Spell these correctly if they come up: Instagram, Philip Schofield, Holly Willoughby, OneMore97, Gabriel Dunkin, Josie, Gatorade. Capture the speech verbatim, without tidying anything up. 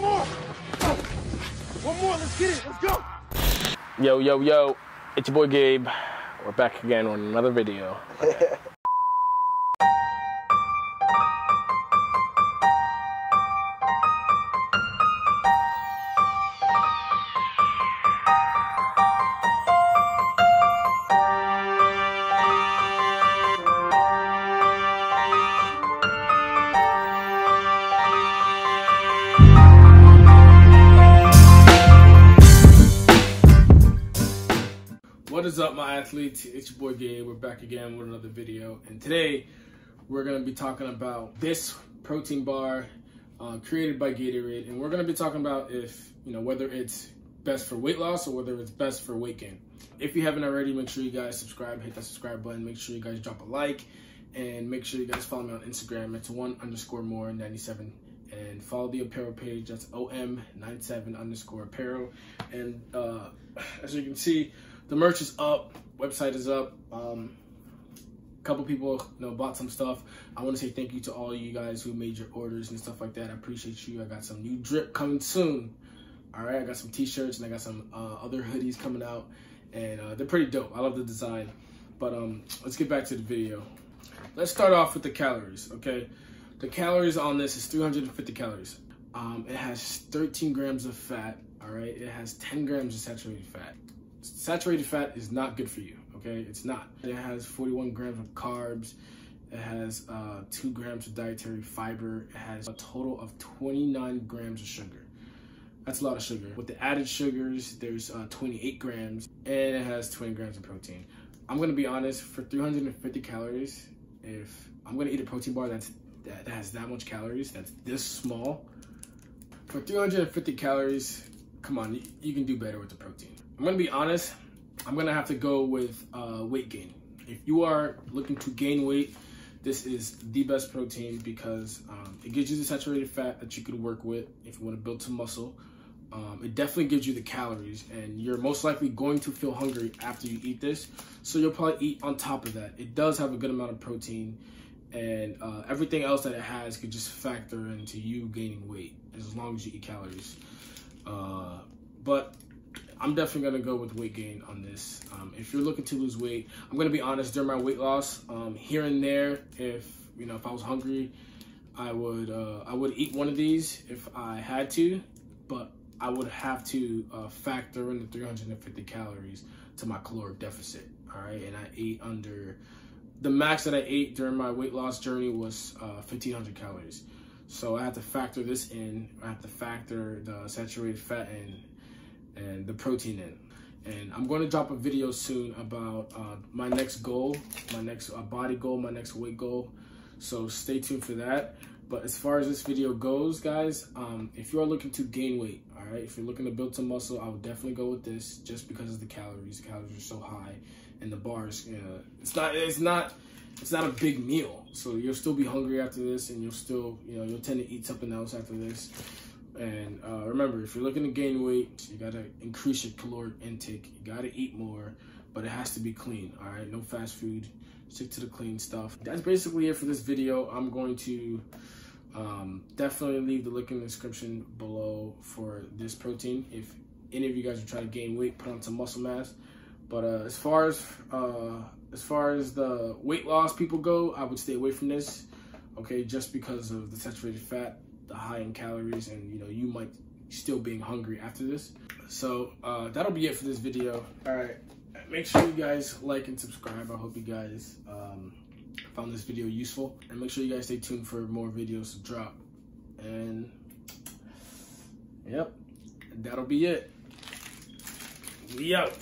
One more. One more, let's get it, let's go. Yo, yo, yo, it's your boy Gabe. We're back again on another video. Okay. What is up, my athletes? It's your boy Gabe. We're back again with another video, and today we're going to be talking about this protein bar uh, created by Gatorade, and we're going to be talking about if you know whether it's best for weight loss or whether it's best for weight gain. If you haven't already, make sure you guys subscribe, hit that subscribe button, make sure you guys drop a like, and make sure you guys follow me on Instagram. It's one underscore more ninety-seven. And follow the apparel page, that's O M ninety-seven underscore apparel. And uh, as you can see, the merch is up, website is up. Um, a couple people you know, bought some stuff. I wanna say thank you to all you guys who made your orders and stuff like that. I appreciate you. I got some new drip coming soon. All right, I got some t-shirts and I got some uh, other hoodies coming out, and uh, they're pretty dope. I love the design. But um, let's get back to the video. Let's start off with the calories, okay? The calories on this is three hundred fifty calories. Um, it has thirteen grams of fat, all right? It has ten grams of saturated fat. Saturated fat is not good for you, okay? It's not. It has forty-one grams of carbs. It has uh, two grams of dietary fiber. It has a total of twenty-nine grams of sugar. That's a lot of sugar. With the added sugars, there's uh, twenty-eight grams, and it has twenty grams of protein. I'm gonna be honest, for three hundred fifty calories, if I'm gonna eat a protein bar that's that has that much calories, that's this small, for three hundred fifty calories, come on, you, you can do better with the protein. I'm gonna be honest, I'm gonna have to go with uh, weight gain. If you are looking to gain weight, this is the best protein because um, it gives you the saturated fat that you could work with if you wanna build some muscle. Um, it definitely gives you the calories, and you're most likely going to feel hungry after you eat this, so you'll probably eat on top of that. It does have a good amount of protein, and uh, everything else that it has could just factor into you gaining weight as long as you eat calories. Uh, but I'm definitely gonna go with weight gain on this. Um, if you're looking to lose weight, I'm gonna be honest, during my weight loss, um, here and there, if you know, if I was hungry, I would uh, I would eat one of these if I had to, but I would have to uh, factor in the three hundred fifty calories to my caloric deficit. All right, and I ate under. The max that I ate during my weight loss journey was uh, fifteen hundred calories. So I have to factor this in. I have to factor the saturated fat in and the protein in. And I'm going to drop a video soon about uh, my next goal, my next uh, body goal, my next weight goal. So stay tuned for that. But as far as this video goes, guys, um, if you are looking to gain weight, all right, if you're looking to build some muscle, I would definitely go with this just because of the calories. The calories are so high. And the bars, you know, it's not, it's not, it's not a big meal. So you'll still be hungry after this, and you'll still, you know, you'll tend to eat something else after this. And uh, remember, if you're looking to gain weight, you gotta increase your caloric intake. You gotta eat more, but it has to be clean. All right, no fast food. Stick to the clean stuff. That's basically it for this video. I'm going to um, definitely leave the link in the description below for this protein. If any of you guys are trying to gain weight, put on some muscle mass. But uh, as far as uh, as far as the weight loss people go, I would stay away from this, okay? Just because of the saturated fat, the high in calories, and you know you might still being hungry after this. So uh, that'll be it for this video. All right, make sure you guys like and subscribe. I hope you guys um, found this video useful, and make sure you guys stay tuned for more videos to drop. And yep, that'll be it. We out.